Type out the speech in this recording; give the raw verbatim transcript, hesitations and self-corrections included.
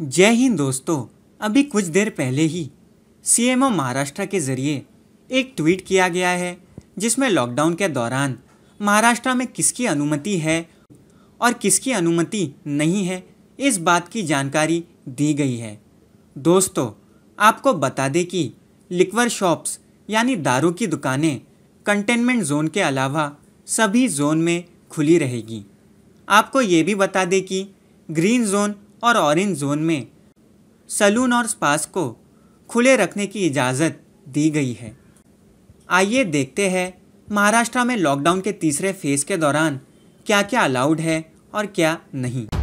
जय हिंद दोस्तों। अभी कुछ देर पहले ही सीएमओ महाराष्ट्र के ज़रिए एक ट्वीट किया गया है जिसमें लॉकडाउन के दौरान महाराष्ट्र में किसकी अनुमति है और किसकी अनुमति नहीं है इस बात की जानकारी दी गई है। दोस्तों आपको बता दें कि लिक्वर शॉप्स यानी दारू की दुकानें कंटेनमेंट जोन के अलावा सभी जोन में खुली रहेगी। आपको ये भी बता दें कि ग्रीन जोन और ऑरेंज जोन में सलून और स्पास को खुले रखने की इजाज़त दी गई है। आइए देखते हैं महाराष्ट्र में लॉकडाउन के तीसरे फेज़ के दौरान क्या क्या अलाउड है और क्या नहीं।